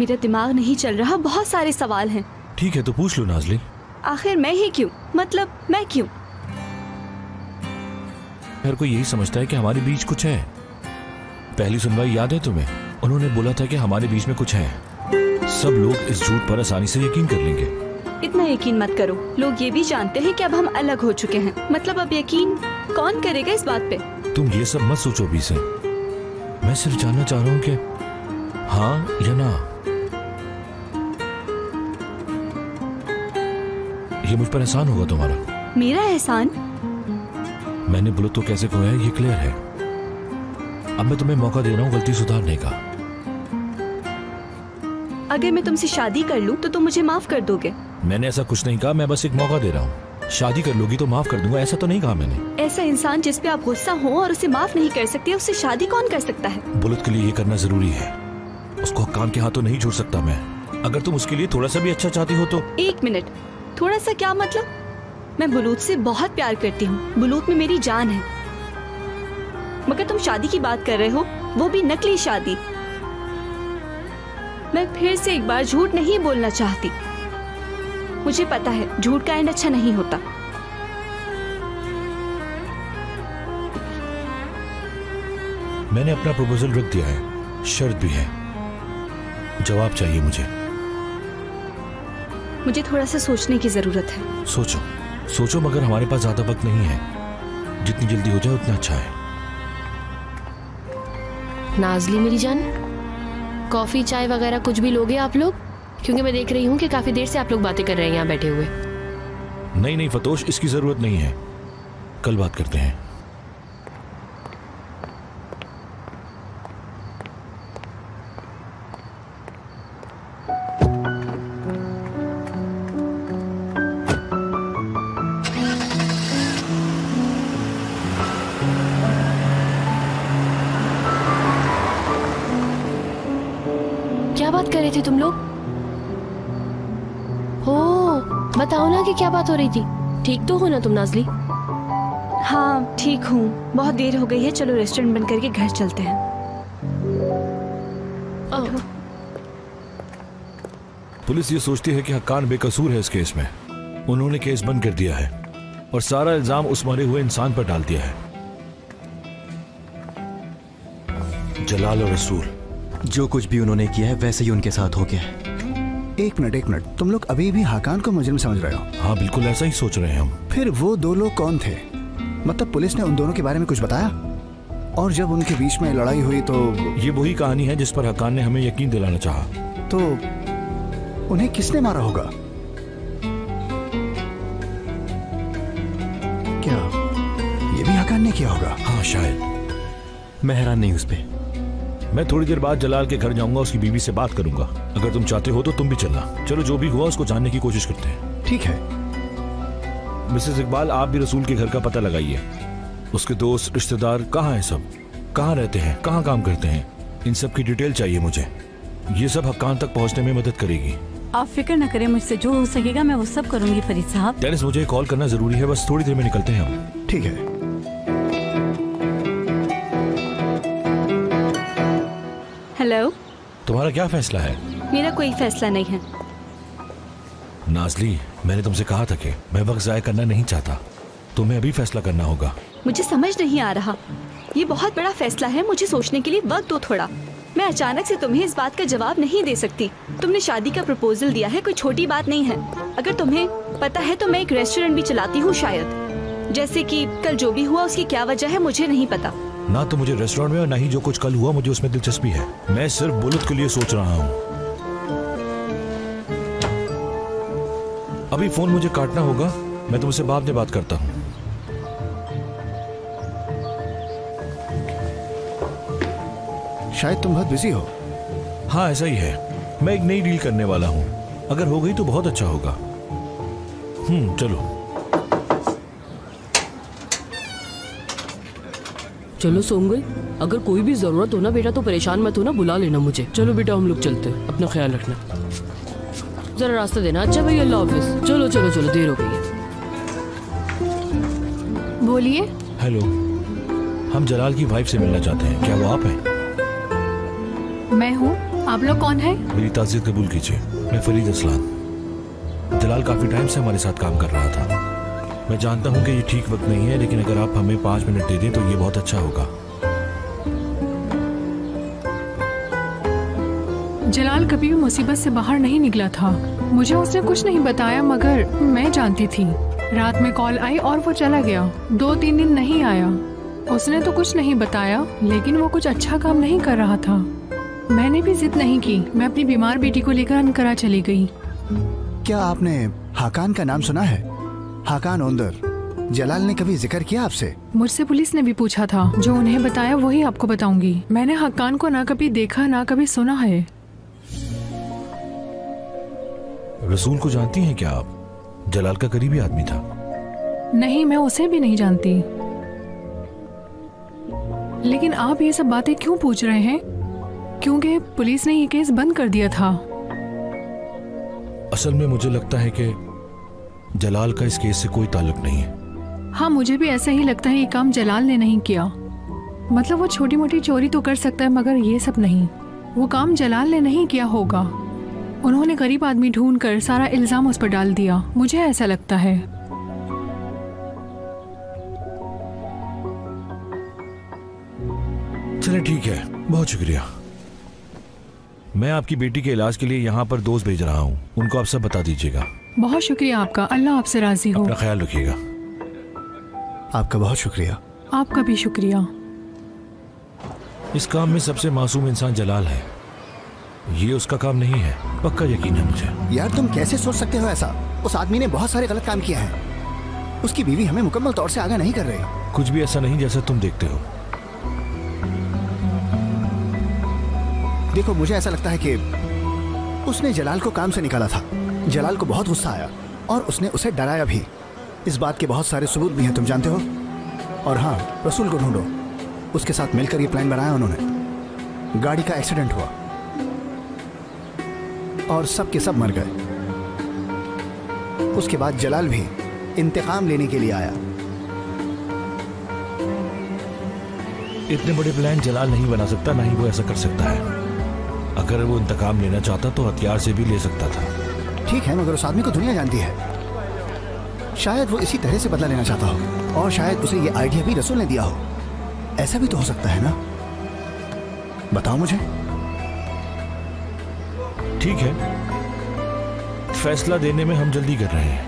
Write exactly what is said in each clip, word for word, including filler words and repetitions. मेरा दिमाग नहीं चल रहा, बहुत सारे सवाल हैं। ठीक है तो पूछ लो नाज़ली। आखिर मैं ही क्यों, मतलब मैं क्यों? हर कोई यही समझता है कि हमारे बीच कुछ है। पहली सुनवाई याद है तुम्हें, उन्होंने बोला था कि हमारे बीच में कुछ है। सब लोग इस झूठ पर आसानी से यकीन कर लेंगे। इतना यकीन मत करो, लोग ये भी जानते हैं कि अब हम अलग हो चुके हैं। मतलब अब यकीन कौन करेगा इस बात पे? तुम ये सब मत सोचो भी से। मैं सिर्फ जानना चाह रहा हूँ कि हाँ या ना। ये मुझ पर एहसान होगा तुम्हारा। मेरा एहसान? मैंने बुलंद तो कैसे खोया ये क्लियर है। अब मैं तुम्हें मौका दे रहा हूँ गलती सुधारने का। अगर मैं तुमसे शादी कर लूँ तो तुम मुझे माफ कर दोगे? मैंने ऐसा कुछ नहीं कहा, मैं बस एक मौका दे रहा हूँ। शादी कर लोगी तो माफ कर दूंगा, ऐसा तो नहीं कहा मैंने। ऐसा इंसान जिस पे आप गुस्सा हो और उसे माफ नहीं कर सकते, उससे शादी कौन कर सकता है? बुलंद के लिए ये करना जरूरी है, उसको हक्काम के हाथों तो नहीं छोड़ सकता मैं। अगर तुम उसके लिए थोड़ा सा भी अच्छा चाहती हो तो। एक मिनट, थोड़ा सा क्या मतलब? मैं बुलूत से बहुत प्यार करती हूँ, बुलूत में मेरी जान है। मगर तुम शादी की बात कर रहे हो, वो भी नकली शादी। मैं फिर से एक बार झूठ नहीं बोलना चाहती। मुझे पता है झूठ का एंड अच्छा नहीं होता। मैंने अपना प्रपोजल रख दिया है, शर्त भी है, जवाब चाहिए मुझे। मुझे थोड़ा सा सोचने की जरूरत है। सोचो सोचो, मगर हमारे पास ज्यादा वक्त नहीं है, जितनी जल्दी हो जाए उतना अच्छा है। नाज़ली मेरी जान, कॉफी चाय वगैरह कुछ भी लोगे आप लोग? क्योंकि मैं देख रही हूँ कि काफी देर से आप लोग बातें कर रहे हैं यहाँ बैठे हुए। नहीं नहीं फतोश, इसकी जरूरत नहीं है, कल बात करते हैं। तुम लोग हो, बताओ ना कि क्या बात हो रही थी। ठीक तो हो ना तुम नाज़ली? हाँ ठीक हूँ, बहुत देर हो गई है, चलो रेस्टोरेंट बंद करके घर चलते हैं। पुलिस ये सोचती है कि हक्कान बेकसूर है इस केस में, उन्होंने केस बंद कर दिया है और सारा इल्जाम उस मरे हुए इंसान पर डाल दिया है, जलाल और रसूल। जो कुछ भी उन्होंने किया है वैसे ही उनके साथ हो गया है। एक मिनट एक मिनट, तुम लोग अभी भी हाकान को मुजरिम समझ रहे हो? हाँ बिल्कुल ऐसा ही सोच रहे हैं हम। फिर वो दो लोग कौन थे? मतलब पुलिस ने उन दोनों के बारे में कुछ बताया? और जब उनके बीच में लड़ाई हुई तो? ये वही कहानी है जिस पर हाकान ने हमें यकीन दिलाना चाहा। तो उन्हें किसने मारा होगा? क्या ये भी हाकान ने किया होगा? हाँ शायद। मैं हैरान नहीं उस पर। मैं थोड़ी देर बाद जलाल के घर जाऊंगा, उसकी बीवी से बात करूंगा। अगर तुम चाहते हो तो तुम भी चलना। चलो जो भी हुआ उसको जानने की कोशिश करते हैं। ठीक है। मिसेस इकबाल आप भी रसूल के घर का पता लगाइए, उसके दोस्त रिश्तेदार कहाँ हैं, सब कहाँ रहते हैं, कहाँ काम करते हैं, इन सब की डिटेल चाहिए मुझे। ये सब हक्कान तक पहुँचने में मदद करेगी। आप फिक्र न करें, मुझसे जो हो सकेगा मैं वो सब करूँगी फरीद साहब। टेनिस मुझे कॉल करना जरूरी है, बस थोड़ी देर में निकलते हैं हम। ठीक है। हेलो, तुम्हारा क्या फैसला है? मेरा कोई फैसला नहीं है। नाज़ली मैंने तुमसे कहा था कि मैं वक्त जाया करना नहीं चाहता, तुम्हें अभी फैसला करना होगा। मुझे समझ नहीं आ रहा, ये बहुत बड़ा फैसला है, मुझे सोचने के लिए वक्त दो थोड़ा। मैं अचानक से तुम्हें इस बात का जवाब नहीं दे सकती। तुमने शादी का प्रपोजल दिया है, कोई छोटी बात नहीं है। अगर तुम्हें पता है तो मैं एक रेस्टोरेंट भी चलाती हूँ शायद। जैसे कि कल जो भी हुआ उसकी क्या वजह है मुझे नहीं पता। ना तो मुझे रेस्टोरेंट में और ना ही जो कुछ कल हुआ मुझे उसमें दिलचस्पी है। मैं सिर्फ बुलंद के लिए सोच रहा हूँ। अभी फोन मुझे काटना होगा, मैं तुमसे बाद में बात करता हूँ। शायद तुम बहुत बिजी हो। हाँ ऐसा ही है, मैं एक नई डील करने वाला हूँ, अगर हो गई तो बहुत अच्छा होगा। हम्म चलो चलो सोंगल, अगर कोई भी जरूरत हो ना बेटा तो परेशान मत हो ना, बुला लेना मुझे। चलो बेटा हम लोग चलते हैं, अपना ख्याल रखना, जरा रास्ता देना। अच्छा भाई अल्लाह हाफिज़। चलो चलो चलो देर हो गई है। बोलिए। हेलो, हम जलाल की वाइफ से मिलना चाहते हैं, क्या वो आप हैं? मैं हूँ, आप लोग कौन है? मेरी ताज़ियत कबूल कीजिए, मैं फरीद असलान। जलाल काफ़ी टाइम से हमारे साथ काम कर रहा था। मैं जानता हूँ कि ये ठीक वक्त नहीं है, लेकिन अगर आप हमें पाँच मिनट दे दें तो ये बहुत अच्छा होगा। जलाल कभी भी मुसीबत से बाहर नहीं निकला था। मुझे उसने कुछ नहीं बताया, मगर मैं जानती थी। रात में कॉल आई और वो चला गया। दो तीन दिन नहीं आया। उसने तो कुछ नहीं बताया, लेकिन वो कुछ अच्छा काम नहीं कर रहा था। मैंने भी जिद नहीं की। मैं अपनी बीमार बेटी को लेकर अंकारा चली गई। क्या आपने हाकान का नाम सुना है? हाकान ओंदर। जलाल ने कभी जिक्र किया आपसे? मुझसे पुलिस ने भी पूछा था। जो उन्हें बताया वही आपको बताऊंगी। मैंने हाकान को ना कभी देखा ना कभी सुना है। रसूल को जानती हैं क्या आप? जलाल का करीबी आदमी था। नहीं, मैं उसे भी नहीं जानती। लेकिन आप ये सब बातें क्यों पूछ रहे हैं? क्योंकि पुलिस ने ये केस बंद कर दिया था। असल में मुझे लगता है कि जलाल का इस केस से कोई ताल्लुक नहीं है। हाँ, मुझे भी ऐसा ही लगता है। ये काम जलाल ने नहीं किया। मतलब वो छोटी मोटी चोरी तो कर सकता है, मगर ये सब नहीं। वो काम जलाल ने नहीं किया होगा। उन्होंने गरीब आदमी ढूंढकर सारा इल्जाम उस पर डाल दिया, मुझे ऐसा लगता है। चलिए ठीक है, बहुत शुक्रिया। मैं आपकी बेटी के इलाज के लिए यहाँ पर दोस्त भेज रहा हूँ, उनको आप सब बता दीजिएगा। बहुत शुक्रिया आपका, अल्लाह आपसे राजी हो। अपना ख्याल रखिएगा। आपका बहुत शुक्रिया। आपका भी शुक्रिया। इस काम में सबसे मासूम इंसान जलाल है। ये उसका काम नहीं है, पक्का यकीन है मुझे। यार तुम कैसे सोच सकते हो ऐसा? उस आदमी ने बहुत सारे गलत काम किया है। उसकी बीवी हमें मुकम्मल तौर से आगाह नहीं कर रही। कुछ भी ऐसा नहीं जैसा तुम देखते हो। देखो, मुझे ऐसा लगता है कि उसने जलाल को काम से निकाला था। जलाल को बहुत गुस्सा आया और उसने उसे डराया भी। इस बात के बहुत सारे सबूत भी हैं, तुम जानते हो। और हाँ, रसूल को ढूंढो। उसके साथ मिलकर ये प्लान बनाया उन्होंने। गाड़ी का एक्सीडेंट हुआ और सब के सब मर गए। उसके बाद जलाल भी इंतकाम लेने के लिए आया। इतने बड़े प्लान जलाल नहीं बना सकता, ना ही वो ऐसा कर सकता है। अगर वो इंतकाम लेना चाहता तो हथियार से भी ले सकता था। ठीक है, मगर उस आदमी को दुनिया जानती है। शायद वो इसी तरह से बदला लेना चाहता हो, और शायद उसे ये आइडिया भी रसूल ने दिया हो। ऐसा भी तो हो सकता है ना? बताओ मुझे। ठीक है, फैसला देने में हम जल्दी कर रहे हैं।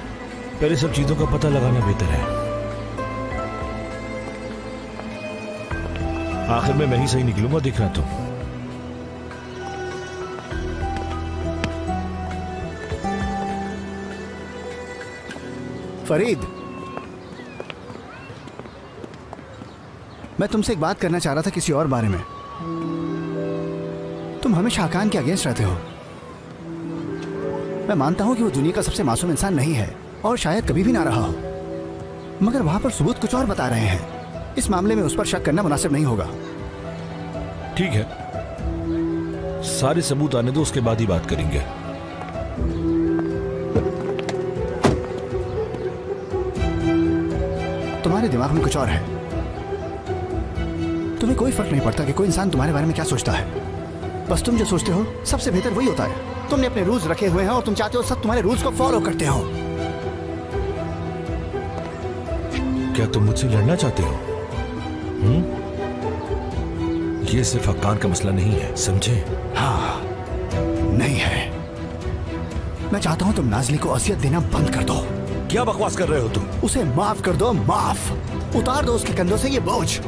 पहले सब चीजों का पता लगाना बेहतर है। आखिर में मैं ही सही निकलूंगा, दिख रहा तो। फरीद, मैं तुमसे एक बात करना चाह रहा था किसी और बारे में। तुम हमेशा हाकान के अगेंस्ट रहते हो। मैं मानता हूं कि वो दुनिया का सबसे मासूम इंसान नहीं है, और शायद कभी भी ना रहा हो, मगर वहां पर सबूत कुछ और बता रहे हैं। इस मामले में उस पर शक करना मुनासिब नहीं होगा। ठीक है, सारे सबूत आने दो, उसके बाद ही बात करेंगे। तुम्हारे दिमाग में कुछ और है। तुम्हें कोई फर्क नहीं पड़ता कि कोई इंसान तुम्हारे बारे में क्या सोचता है। बस तुम जो सोचते हो सबसे बेहतर वही होता है। तुमने अपने रूल्स रखे हुए हैं और तुम चाहते हो सब तुम्हारे रूल्स को फॉलो करते हो। क्या तुम मुझसे लड़ना चाहते हो? हम्म? ये सिर्फ हक्कान का मसला नहीं है, समझे? हाँ, नहीं है। मैं चाहता हूं तुम नाज़ली को असियत देना बंद कर दो। क्या बकवास कर रहे हो तुम? उसे माफ कर दो, माफ। उतार दो उसके कंधों से ये बोझ।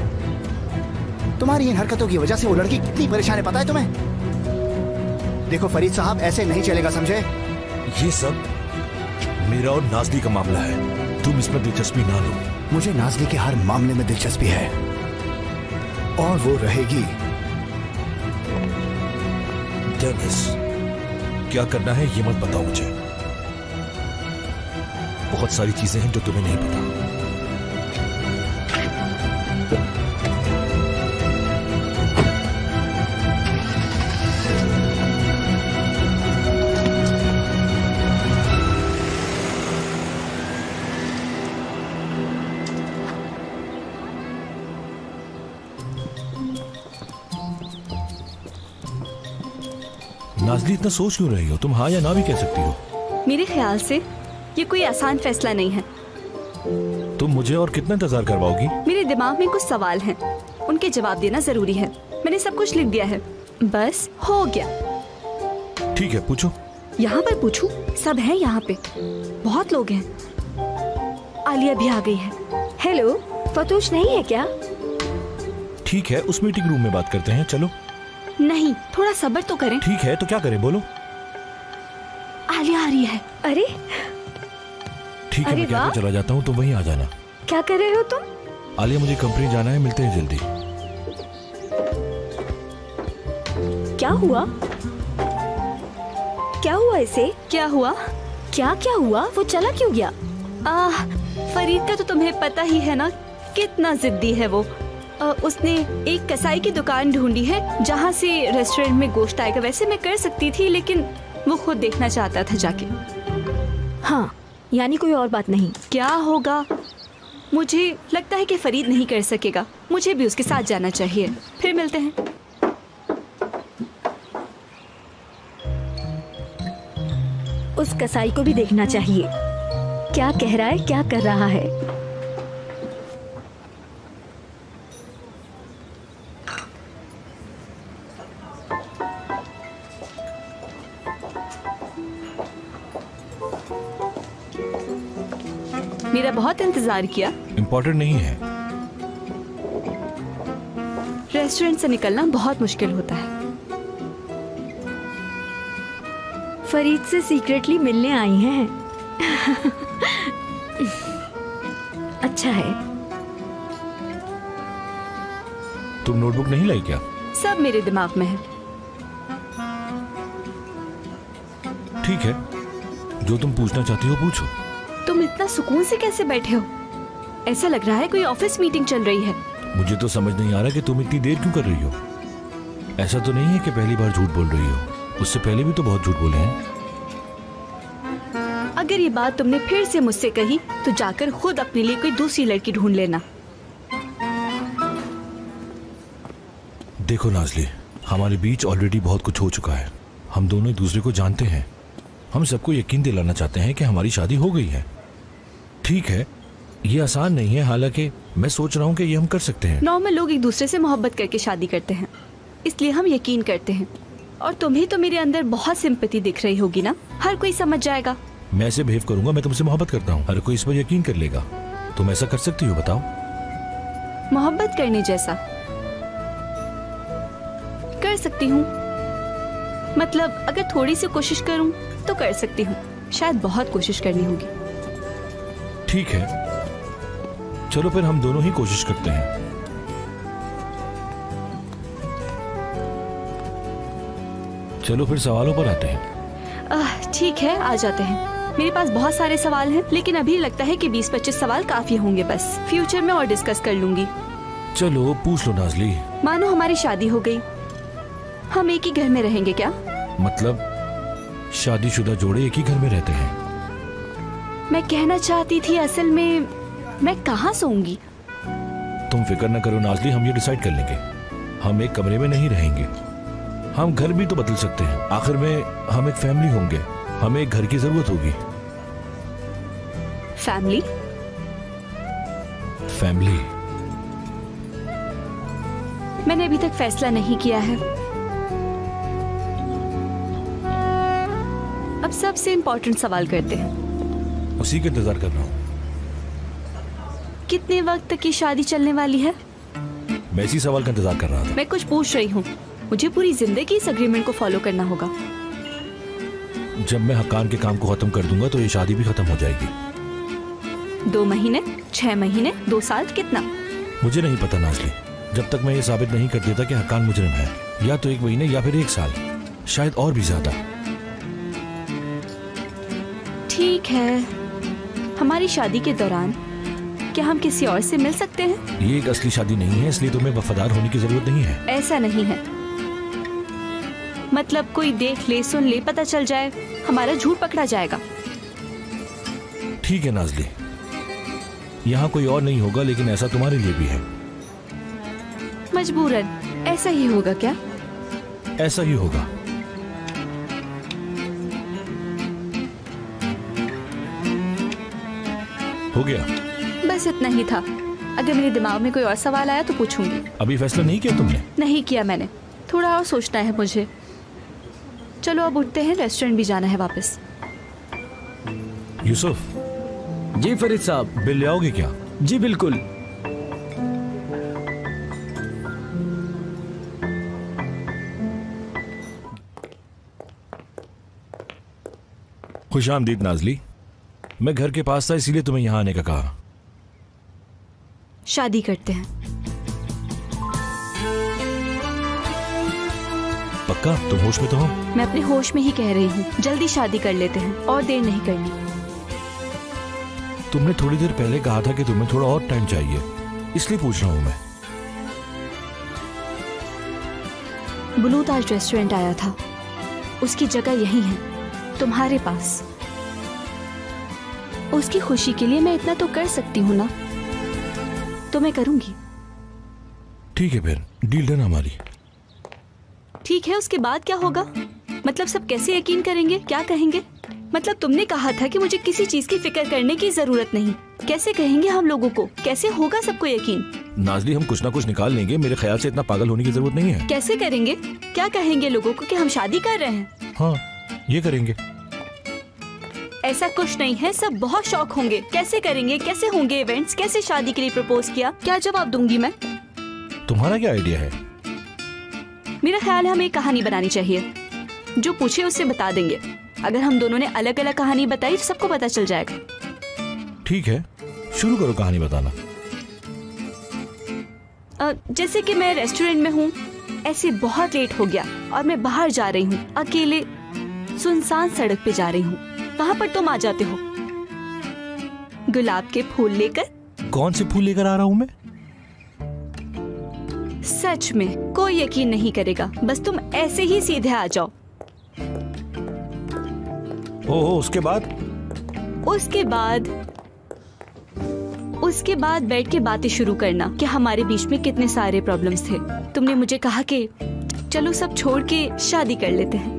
तुम्हारी इन हरकतों की वजह से वो लड़की कितनी परेशान है, पता है तुम्हें? देखो फरीद साहब, ऐसे नहीं चलेगा, समझे? ये सब मेरा और नाज़ली का मामला है, तुम इसमें दिलचस्पी ना लो। मुझे नाज़ली के हर मामले में दिलचस्पी है, और वो रहेगी। डेनिस, क्या करना है ये मत बताओ मुझे। बहुत सारी चीजें हैं जो तुम्हें नहीं पता। नाज़ली इतना सोच क्यों रही हो? तुम हाँ या ना भी कह सकती हो। मेरे ख्याल से ये कोई आसान फैसला नहीं है। तुम मुझे और कितना इंतजार करवाओगी? मेरे दिमाग में कुछ सवाल हैं, उनके जवाब देना जरूरी है। मैंने सब कुछ लिख दिया है, बस हो गया। ठीक है, पूछो। यहाँ पर पूछूं? सब है यहाँ पे, बहुत लोग हैं। आलिया भी आ गई है। हेलो, फतोश नहीं है क्या? ठीक है, उस मीटिंग रूम में बात करते हैं, चलो। नहीं, थोड़ा सब्र तो करें। ठीक है, तो क्या करें बोलो? आलिया आ रही है। अरे ठीक है, मैं क्या चला जाता हूँ, तुम तो वहीं आ जाना। क्या कर रहे हो तुम? आलिया, मुझे कंपनी जाना है, मिलते हैं जल्दी। क्या हुआ? क्या हुआ इसे? क्या हुआ? क्या क्या हुआ? वो चला क्यों गया? आह, फरीद का तो तुम्हें पता ही है ना, कितना जिद्दी है वो। आ, उसने एक कसाई की दुकान ढूंढी है जहाँ से रेस्टोरेंट में गोश्त आएगा। वैसे मैं कर सकती थी, लेकिन वो खुद देखना चाहता था जाके। हाँ, यानी कोई और बात नहीं। क्या होगा? मुझे लगता है कि फरीद नहीं कर सकेगा। मुझे भी उसके साथ जाना चाहिए। फिर मिलते हैं। उस कसाई को भी देखना चाहिए, क्या कह रहा है, क्या कर रहा है। मेरा बहुत इंतजार किया। इम्पोर्टेंट नहीं है। रेस्टोरेंट से निकलना बहुत मुश्किल होता है। फरीद से सीक्रेटली मिलने आई हैं। अच्छा है। तुम नोटबुक नहीं लाई क्या? सब मेरे दिमाग में है। ठीक है, जो तुम पूछना चाहती हो पूछो। तुम इतना सुकून से कैसे बैठे हो? ऐसा लग रहा है कोई ऑफिस मीटिंग चल रही है। मुझे तो समझ नहीं आ रहा कि तुम इतनी देर क्यों कर रही हो। ऐसा तो नहीं है कि पहली बार झूठ बोल रही हो? उससे पहले भी तो बहुत झूठ बोले हैं। अगर ये बात तुमने फिर से मुझसे कही तो जाकर खुद अपने लिए कोई दूसरी लड़की ढूंढ लेना। देखो नाज़ली, हमारे बीच ऑलरेडी बहुत कुछ हो चुका है। हम दोनों एक दूसरे को जानते हैं। हम सबको यकीन दिलाना चाहते हैं कि हमारी शादी हो गई है। ठीक है, ये आसान नहीं है, हालांकि मैं सोच रहा हूँ कि ये हम कर सकते हैं। नॉर्मल लोग एक दूसरे से मोहब्बत करके शादी करते हैं, इसलिए हम यकीन करते हैं। और तुम्हें तो मेरे अंदर बहुत सिंपैथी दिख रही होगी ना। हर कोई समझ जाएगा। मैं ऐसे बिहेव करूंगा, मैं तुमसे मोहब्बत करता हूँ, हर कोई इस पर यकीन कर लेगा। तुम ऐसा कर सकती हो? बताओ। मोहब्बत करने जैसा कर सकती हूँ, मतलब अगर थोड़ी सी कोशिश करूँ तो कर सकती हूँ। शायद बहुत कोशिश करनी होगी। ठीक है, चलो फिर हम दोनों ही कोशिश करते हैं। चलो फिर सवालों पर आते हैं। आह, ठीक है, आ जाते हैं। मेरे पास बहुत सारे सवाल हैं, लेकिन अभी लगता है कि बीस पच्चीस सवाल काफी होंगे। बस फ्यूचर में और डिस्कस कर लूंगी। चलो पूछ लो नाज़ली। मानो हमारी शादी हो गई, हम एक ही घर में रहेंगे क्या? मतलब शादीशुदा जोड़े एक ही घर में रहते हैं। मैं कहना चाहती थी असल में मैं कहाँ सोऊंगी? तुम फिक्र न करो नाज़ली, हम ये डिसाइड कर लेंगे। हम एक कमरे में नहीं रहेंगे। हम घर भी तो बदल सकते हैं। आखिर में हम एक फैमिली होंगे, हमें एक घर की जरूरत होगी। फैमिली? फैमिली। मैंने अभी तक फैसला नहीं किया है। अब सबसे इम्पोर्टेंट सवाल करते हैं। उसी का इंतजार कर रहा हूँ। कितने वक्त तक की शादी चलने वाली है? मैं इसी सवाल का इंतजार कर रहा था। मैं कुछ पूछ रही हूँ। मुझे पूरी जिंदगी इस अग्रीमेंट को फॉलो करना होगा। जब मैं हकान के काम को खत्म कर दूंगा तो ये शादी भी खत्म हो जाएगी। दो महीने, छह महीने, दो साल, कितना? मुझे नहीं पता नाज़ली, जब तक मैं ये साबित नहीं कर देता कि हकान मुजरिम है। या तो एक महीने या फिर एक साल, शायद और भी ज्यादा। ठीक है, हमारी शादी के दौरान क्या हम किसी और से मिल सकते हैं? ये एक असली शादी नहीं है, इसलिए तुम्हें वफादार होने की जरूरत नहीं है। ऐसा नहीं है, मतलब कोई देख ले, सुन ले, पता चल जाए, हमारा झूठ पकड़ा जाएगा। ठीक है नाज़ली, यहाँ कोई और नहीं होगा, लेकिन ऐसा तुम्हारे लिए भी है। मजबूरन ऐसा ही होगा क्या? ऐसा ही होगा। हो गया? बस इतना ही था। अगर मेरे दिमाग में कोई और सवाल आया तो पूछूंगी। अभी फैसला नहीं किया तुमने? नहीं किया मैंने, थोड़ा और सोचना है मुझे। चलो अब उठते हैं, रेस्टोरेंट भी जाना है वापस। यूसुफ। जी फरीद साहब। बिल ले आओगे क्या? जी बिल्कुल। खुश आमदीद नाज़ली। मैं घर के पास था इसीलिए तुम्हें यहाँ आने का कहा। शादी करते हैं। पक्का? तुम होश में तो हो? मैं अपने होश में ही कह रही हूँ, जल्दी शादी कर लेते हैं, और देर नहीं करनी। तुमने थोड़ी देर पहले कहा था कि तुम्हें थोड़ा और टाइम चाहिए, इसलिए पूछ रहा हूँ मैं। ब्लू ताज रेस्टोरेंट आया था, उसकी जगह यही है तुम्हारे पास। उसकी खुशी के लिए मैं इतना तो कर सकती हूँ ना, तो मैं करूंगी। ठीक है फिर, डील डन हमारी। ठीक है, उसके बाद क्या होगा? मतलब सब कैसे यकीन करेंगे, क्या कहेंगे? मतलब तुमने कहा था कि मुझे किसी चीज की फिक्र करने की जरूरत नहीं। कैसे कहेंगे हम लोगों को, कैसे होगा सबको यकीन? नाज़ली हम कुछ ना कुछ निकाल लेंगे, मेरे ख्याल से इतना पागल होने की जरूरत नहीं है। कैसे करेंगे, क्या कहेंगे लोगों को कि हम शादी कर रहे हैं? हाँ ये करेंगे। ऐसा कुछ नहीं है, सब बहुत शौक होंगे। कैसे करेंगे, कैसे होंगे इवेंट्स, कैसे शादी के लिए प्रपोज किया, क्या जवाब दूंगी मैं? तुम्हारा क्या आइडिया है? मेरा ख्याल है हमें एक कहानी बनानी चाहिए, जो पूछे उससे बता देंगे। अगर हम दोनों ने अलग अलग कहानी बताई तो सबको पता चल जाएगा। ठीक है, शुरू करो कहानी बताना। आ, जैसे कि मैं रेस्टोरेंट में हूँ, ऐसे बहुत लेट हो गया और मैं बाहर जा रही हूँ, अकेले सुनसान सड़क पे जा रही हूँ। वहाँ पर तुम आ जाते हो गुलाब के फूल लेकर। कौन से फूल लेकर आ रहा हूँ मैं? सच में कोई यकीन नहीं करेगा, बस तुम ऐसे ही सीधे आ जाओ। ओहो, उसके बाद? उसके बाद उसके बाद बैठ के बातें शुरू करना कि हमारे बीच में कितने सारे प्रॉब्लम्स थे। तुमने मुझे कहा कि चलो सब छोड़ के शादी कर लेते हैं।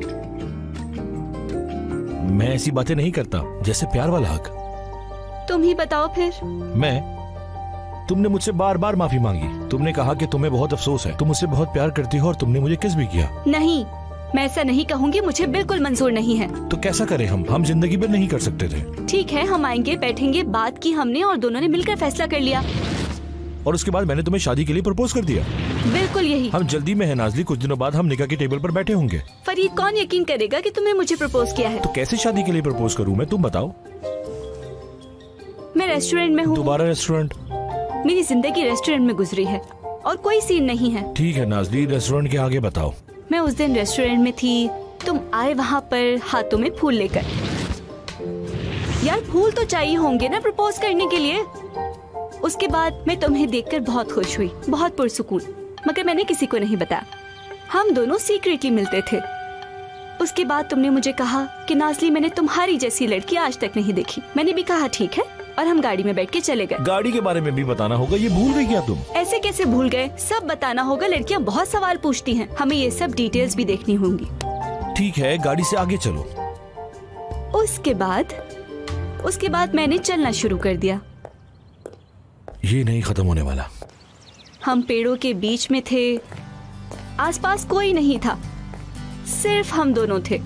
मैं ऐसी बातें नहीं करता, जैसे प्यार वाला हक। तुम ही बताओ फिर। मैं? तुमने मुझसे बार बार माफी मांगी। तुमने कहा कि तुम्हें बहुत अफसोस है, तुम मुझसे बहुत प्यार करती हो और तुमने मुझे किस भी किया। नहीं, मैं ऐसा नहीं कहूँगी, मुझे बिल्कुल मंजूर नहीं है। तो कैसा करें हम हम जिंदगी भर नहीं कर सकते थे? ठीक है, हम आएंगे, बैठेंगे, बात की हमने और दोनों ने मिलकर फैसला कर लिया। और उसके बाद मैंने तुम्हें शादी के लिए प्रपोज कर दिया। बिल्कुल यही। हम जल्दी में है नाज़ली, कुछ दिनों बाद हम निकाह की टेबल पर बैठे होंगे। फरीद, कौन यकीन करेगा कि तुमने मुझे प्रपोज किया है? तो कैसे शादी के लिए प्रपोज करूं मैं, तुम बताओ। मैं रेस्टोरेंट में हूँ। दोबारा रेस्टोरेंट? मेरी जिंदगी रेस्टोरेंट में गुजरी है और कोई सीन नहीं है। ठीक है नाज़ली, रेस्टोरेंट के आगे बताओ। मैं उस दिन रेस्टोरेंट में थी, तुम आए वहाँ पर हाथों में फूल लेकर। यार फूल तो चाहिए होंगे ना प्रपोज करने के लिए। उसके बाद मैं तुम्हें देखकर बहुत खुश हुई, बहुत पुरसुकून, मगर मैंने किसी को नहीं बताया। हम दोनों सीक्रेटली मिलते थे। उसके बाद तुमने मुझे कहा कि नाज़ली मैंने तुम्हारी जैसी लड़की आज तक नहीं देखी। मैंने भी कहा ठीक है, और हम गाड़ी में बैठ के चले गए। गाड़ी के बारे में भी बताना होगा, ये भूल गई क्या तुम? ऐसे कैसे भूल गए, सब बताना होगा। लड़कियाँ बहुत सवाल पूछती है, हमें ये सब डिटेल्स भी देखनी होंगी। ठीक है, गाड़ी से आगे चलो। उसके बाद उसके बाद मैंने चलना शुरू कर दिया। ये नहीं खत्म होने वाला। हम पेड़ों के बीच में थे, आसपास कोई नहीं था, सिर्फ हम दोनों थे।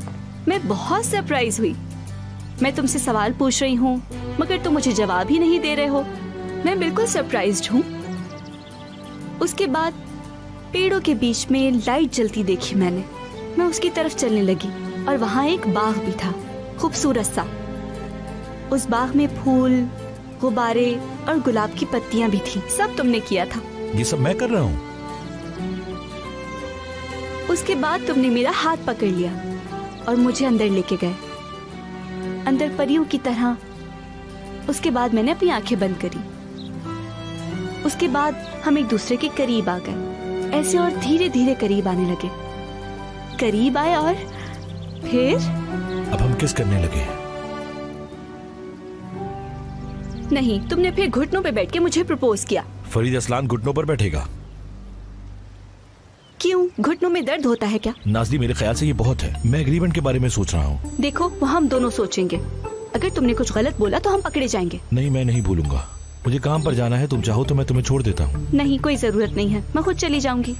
मैं बहुत सरप्राइज हुई। मैं तुमसे सवाल पूछ रही हूँ मगर तुम मुझे जवाब ही नहीं दे रहे हो। मैं बिल्कुल सरप्राइज्ड हूँ। उसके बाद पेड़ों के बीच में लाइट जलती देखी मैंने। मैं उसकी तरफ चलने लगी और वहाँ एक बाग भी था, खूबसूरत सा। उस बाग में फूल, गुब्बारे और गुलाब की पत्तियां भी थी। सब तुमने किया था। ये सब मैं कर रहा हूँ। उसके बाद तुमने मेरा हाथ पकड़ लिया और मुझे अंदर लेके गए, अंदर परियों की तरह। उसके बाद मैंने अपनी आंखें बंद करी। उसके बाद हम एक दूसरे के करीब आ गए, ऐसे और धीरे धीरे करीब आने लगे। करीब आए और फिर अब हम किस करने लगे। नहीं, तुमने फिर घुटनों पे बैठ के मुझे प्रपोज किया। फरीद असलान घुटनों पर बैठेगा? क्यों, घुटनों में दर्द होता है क्या? नाज़ली मेरे ख्याल से ये बहुत है, मैं एग्रीमेंट के बारे में सोच रहा हूँ। देखो, वो हम दोनों सोचेंगे। अगर तुमने कुछ गलत बोला तो हम पकड़े जाएंगे। नहीं, मैं नहीं बोलूँगा। मुझे काम पर जाना है, तुम चाहो तो मैं तुम्हें छोड़ देता हूँ। नहीं, कोई जरूरत नहीं है, मैं खुद चली जाऊँगी।